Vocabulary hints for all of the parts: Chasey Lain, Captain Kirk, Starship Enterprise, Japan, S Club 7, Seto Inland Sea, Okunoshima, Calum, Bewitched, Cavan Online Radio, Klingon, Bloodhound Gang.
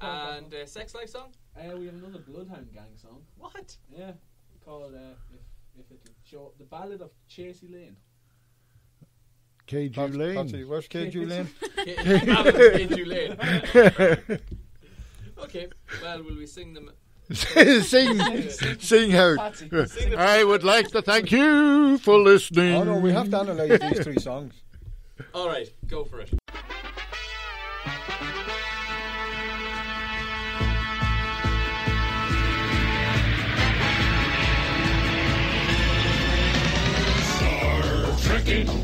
And a sex life song? We have another Bloodhound Gang song. What? Yeah, called if It'll Show. The Ballad of Chasey Lain. KG Lane. Patsy, where's KG Lane? KG Lane. Okay, well, will we sing them? Sing out. Sing I would like to thank you for listening. Oh no, we have to analyse these three songs. Alright, go for it.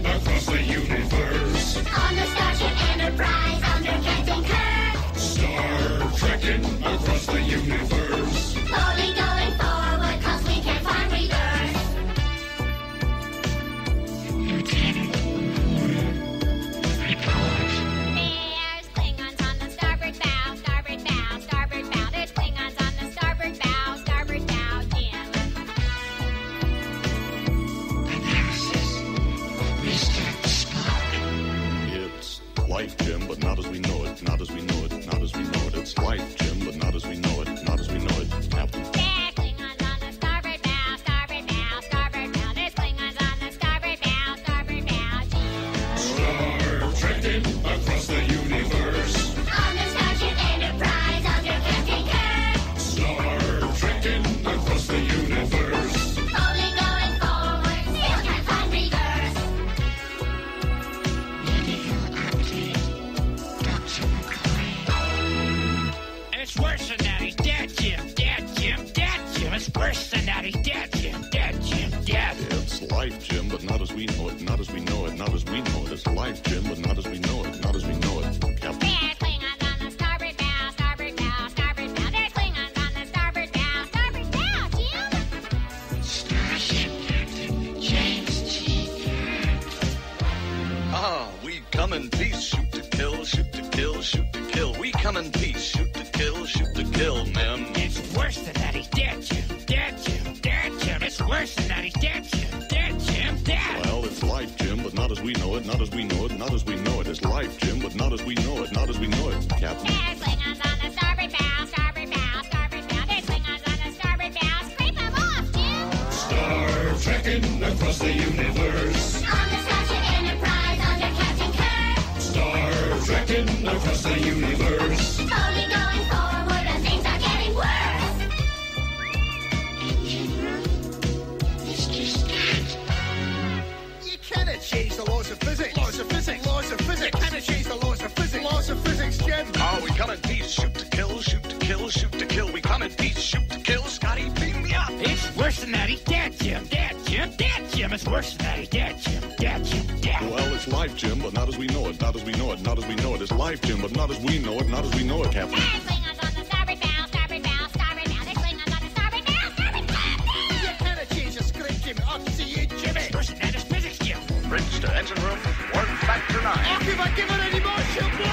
Across the universe on the Starship Enterprise under Captain Kirk. Star trekking across the universe, only going forward cause we can't find reverse. Lieutenant, report. There's Klingons on the starboard bow, starboard bow, starboard bow. There's Klingons on the starboard bow, yeah. Analysis. It's life, Jim, but not as we know it, not as we know it, not as we know it. It's life, Jim, but not as we know it, not as we know it. Captain. There's Klingons on the starboard bow, starboard bow, starboard bow. There's Klingons on the starboard bow, Jim. Star trekking across the universe on the Starship Enterprise under Captain Kirk. Star trekking across the universe. It's worse than that, he's dead, Jim, dead, Jim, dead, Jim. It's worse than that, he's dead, Jim, dead, Jim, dead. It's life, Jim, but not as we know it, not as we know it, not as we know it. It's life, Jim, but not as we know it, not as we know it. Captain. There's Klingons on the starboard bow, starboard bow, starboard bow. There's Klingons on the starboard bow, Jim. Starship Captain James G. Ah, we come in peace, shoot to kill, shoot to kill, shoot to kill. We come in peace, shoot to kill, shoot to kill, ma'am. It's worse than that, he's dead, Jim, dead, Jim, dead, Jim. It's worse than that, he's dead, Jim, dead, Jim, dead. Well, it's life, Jim, but not as we know it, not as we know it, not as we know it. It's life, Jim, but not as we know it, not as we know it. Captain. There's Klingons on the starboard bow, starboard bow, starboard bow. There's Klingons on the starboard bow. Scrape them off, Jim. Star trekking across the universe on the Starship Enterprise under Captain Kirk. Star trekking across the universe. Only going forward and things are getting worse. Engine room, it's just that. You cannot change the laws of physics. Laws of physics. Laws of physics. You cannot change the laws of physics. Laws of physics, Jim. Oh, we come in peace. Shoot to kill, shoot to kill, shoot to kill. We come in peace. Shoot to kill. Scotty, beam me up. It's worse than that. He's dead, Jim. Dead, Jim. Dead, Jim. It's worse than that. He's dead, Jim. Dead, Jim. Well, it's life, Jim, but not as we know it, not as we know it, not as we know it. It's life, Jim, but not as we know it, not as we know it, Captain. There's Klingons on the starboard bow, starboard bow, starboard bow. There's Klingons on the starboard bow, starboard bow. You cannot change the script, Jim. Up to you, Jimmy. It's worse than that, it's physics, Jim. Bridge to engine room, warp factor 9. Okay, if I give it any more, she'll blow up.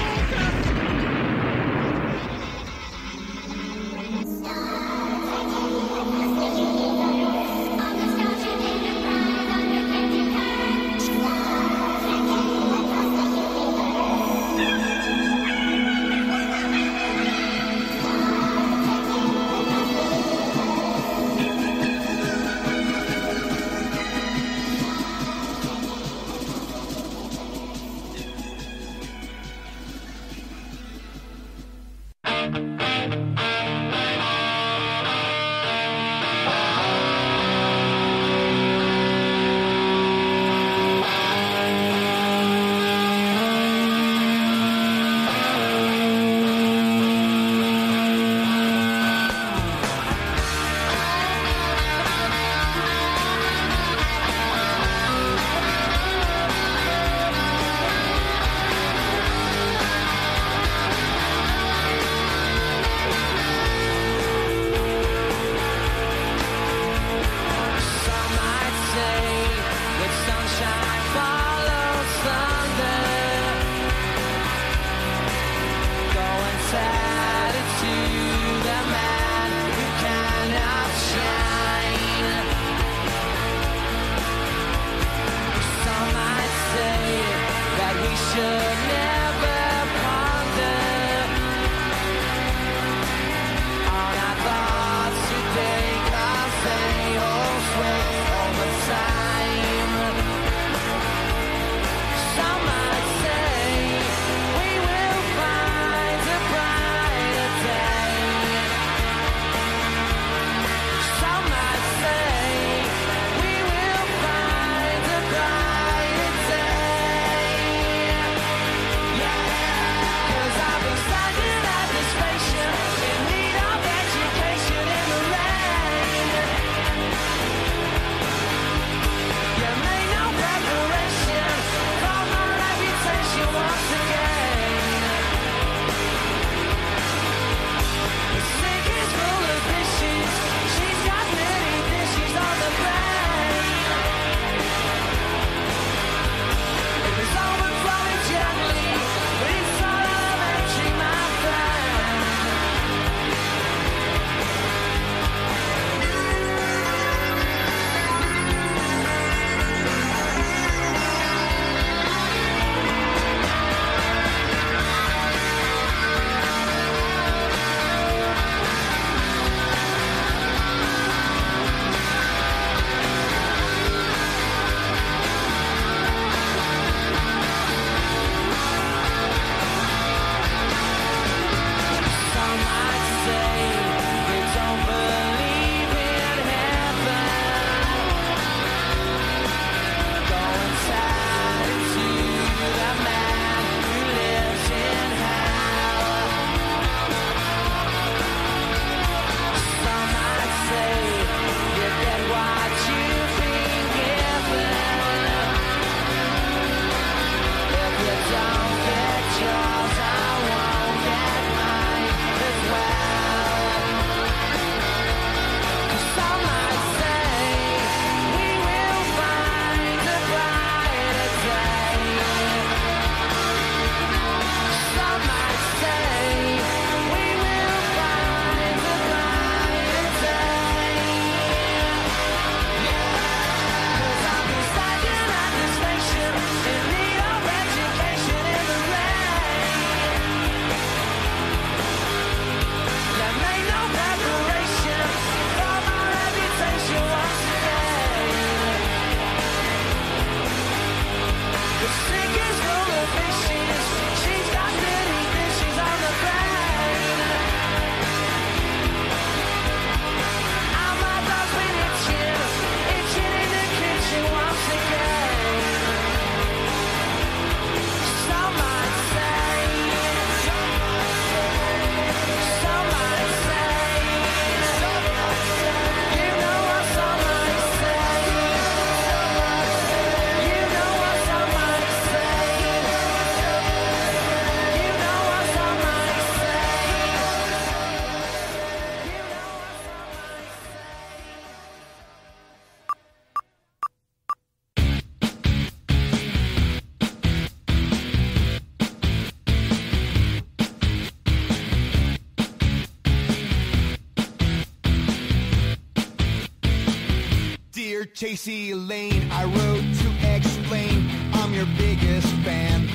Chasey Lain, I wrote to explain I'm your biggest fan.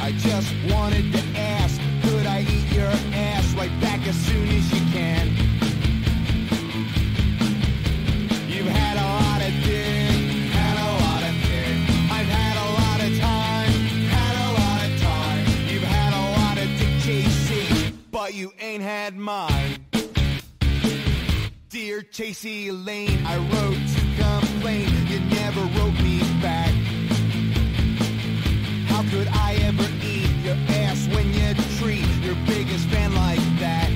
I just wanted to ask, could I eat your ass right back as soon as you can? You've had a lot of dick, had a lot of dick. I've had a lot of time, had a lot of time. You've had a lot of dick, Chasey, but you ain't had mine. Dear Chasey Lain, I wrote to complain, you never wrote me back. How could I ever eat your ass when you treat your biggest fan like that?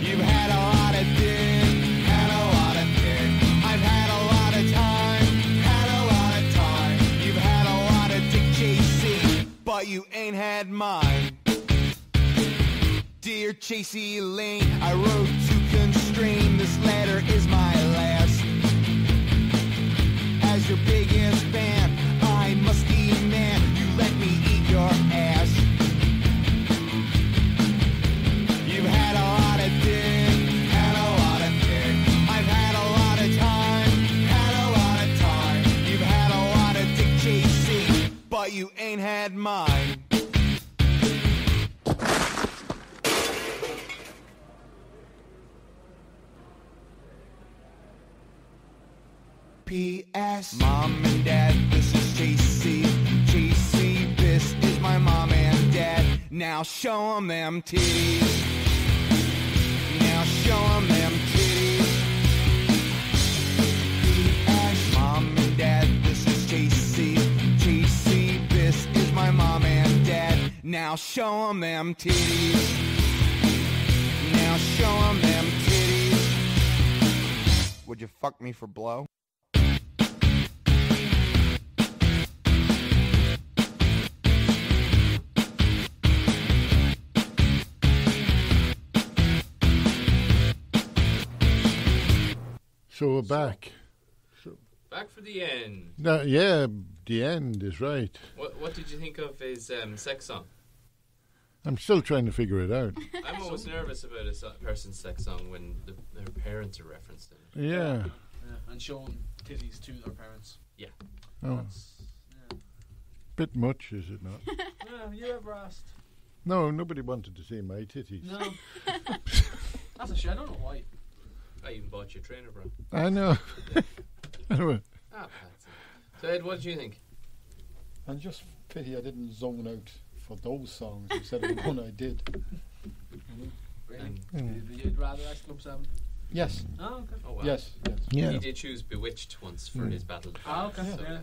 You've had a lot of dick, had a lot of dick. I've had a lot of time, had a lot of time. You've had a lot of dick, Chasey, but you ain't had mine. Dear Chasey Lain, I wrote to constrain, this letter is my last. As your biggest fan, I must demand you let me eat your ass. You've had a lot of dick, had a lot of dick. I've had a lot of time, had a lot of time. You've had a lot of dick, Chasey, but you ain't had mine. P.S. Mom and Dad, this is Chasey. Chasey, this is my mom and dad. Now show 'em them titties. Now show 'em them titties. P.S. Mom and Dad, this is Chasey. Chasey, this is my mom and dad. Now show 'em them titties. Now show 'em them titties. Would you fuck me for blow? So we're back. So back for the end. No, yeah, the end is right. What did you think of his sex song? I'm still trying to figure it out. I'm always nervous about a person's sex song when their parents are referenced in it. Yeah. And showing titties to their parents. Yeah. Oh. That's, yeah. Bit much, is it not? No, have you ever asked? No, nobody wanted to see my titties. No. That's a shame. I don't know why. I even bought your trainer, bro. I know. Anyway. Ah, so, Ed, what do you think? And just pity I didn't zone out for those songs instead of the one I did. Really? You'd rather S Club 7? Yes. Oh, okay. Oh, wow. Yes, yes. Yeah. He did choose Bewitched once for his battle. Oh, okay. So yeah.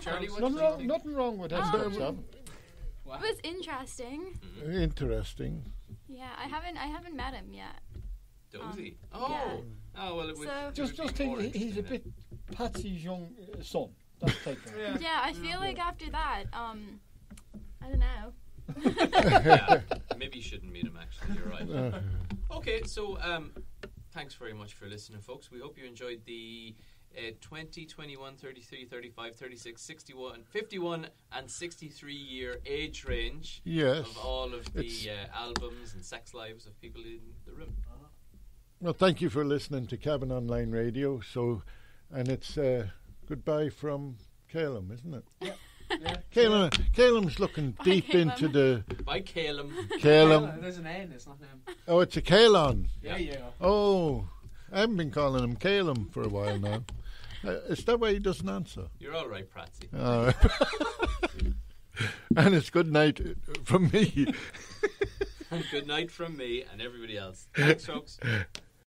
Charlie, what do you think? Nothing wrong with S Club 7. Wow. It was interesting. Mm-hmm. Interesting. Yeah, I haven't met him yet. Dozy. Oh. Yeah. Oh, well, it was. So just think he's a bit Patsy's young son. That's taken. Yeah. Yeah, I feel like after that, I don't know. Yeah, maybe you shouldn't meet him, actually. You're right. Okay, so thanks very much for listening, folks. We hope you enjoyed the 20, 21, 33, 35, 36, 61, 51 and 63 year age range of all of the albums and sex lives of people in the room. Well, thank you for listening to Cavan Online Radio. So, and it's goodbye from Calum, isn't it? Yeah. Yeah. Calum, yeah. Calum's looking bye deep Calum. Into the. Bye, Calum. Calum. There's an N. It's not him. Oh, it's a Calon. Yeah, yeah. Oh, I haven't been calling him Calum for a while now. Is that why he doesn't answer? You're all right, Pratsy. All right. And it's good night from me. Good night from me and everybody else. Thanks, folks.